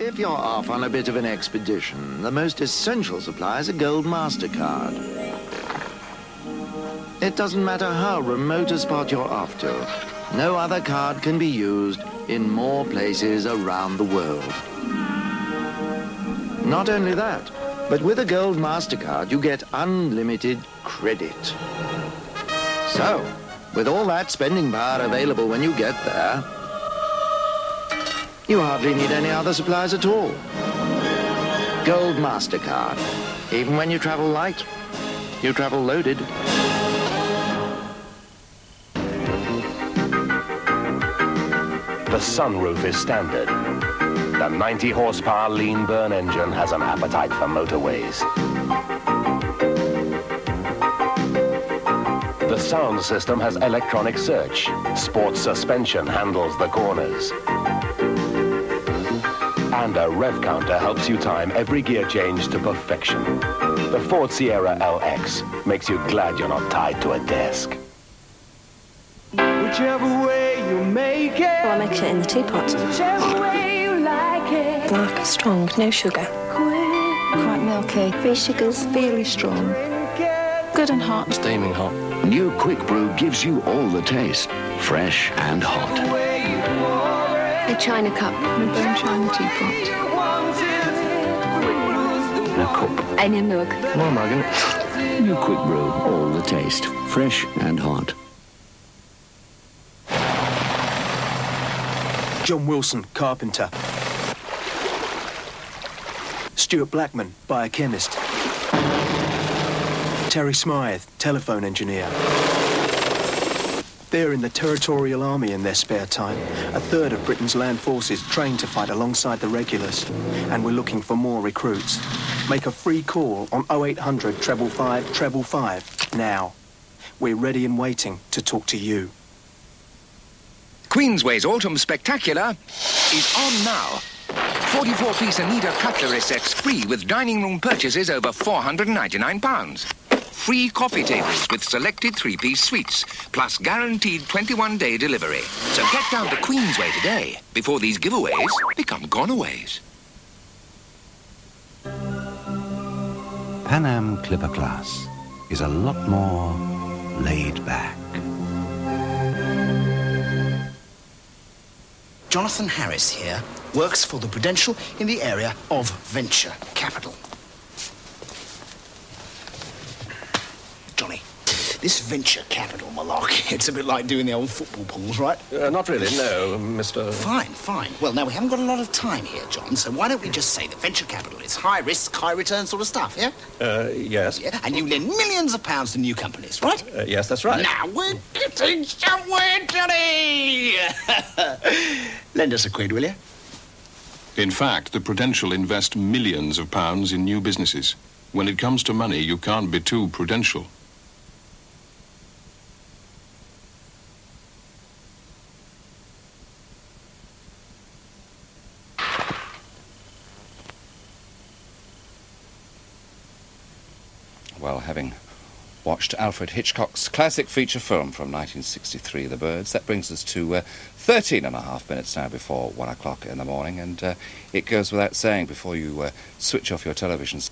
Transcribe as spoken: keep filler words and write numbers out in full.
If you're off on a bit of an expedition, the most essential supply is a gold MasterCard. It doesn't matter how remote a spot you're off to, no other card can be used in more places around the world. Not only that, but with a gold MasterCard, you get unlimited credit. So, with all that spending power available when you get there, you hardly need any other supplies at all. Gold MasterCard. Even when you travel light, you travel loaded. The sunroof is standard. The ninety horsepower lean burn engine has an appetite for motorways. The sound system has electronic search. Sports suspension handles the corners. And a rev counter helps you time every gear change to perfection. The Ford Sierra L X makes you glad you're not tied to a desk. Whichever way you make it. Well, I make it in the teapot. Whichever way you like it. Black, strong, no sugar. Quite milky. Free sugars, fairly strong. Good and hot. Steaming hot. New Quick Brew gives you all the taste. Fresh and hot. A china cup and a bone china teapot. And a cup. And a mug. More mugging. New Quick Brew. All the taste. Fresh and hot. John Wilson, carpenter. Stuart Blackman, biochemist. Terry Smythe, telephone engineer. They're in the Territorial Army in their spare time. A third of Britain's land forces trained to fight alongside the regulars. And we're looking for more recruits. Make a free call on oh eight hundred, five five five, five five now. We're ready and waiting to talk to you. Queensway's Autumn Spectacular is on now. forty-four piece Anita cutlery sets free with dining room purchases over four hundred and ninety-nine pounds. Free coffee tables with selected three-piece suites, plus guaranteed twenty-one day delivery. So get down to Queensway today before these giveaways become goneaways. Pan Am Clipper Class is a lot more laid back. Jonathan Harris here works for the Prudential in the area of venture capital. Johnny, this venture capital malarkey, it's a bit like doing the old football pools, right? Uh, not really, no, Mister Fine, fine. Well, now, we haven't got a lot of time here, John, so why don't we just say that venture capital is high risk, high return sort of stuff, yeah? Uh, yes. Yeah, and you lend millions of pounds to new companies, right? Uh, yes, that's right. Now, we're getting somewhere, Johnny! Lend us a quid, will you? In fact, the Prudential invest millions of pounds in new businesses. When it comes to money, you can't be too prudential. Well, having watched Alfred Hitchcock's classic feature film from nineteen sixty-three, The Birds, that brings us to uh, thirteen and a half minutes now before one o'clock in the morning, and uh, it goes without saying, before you uh, switch off your televisions.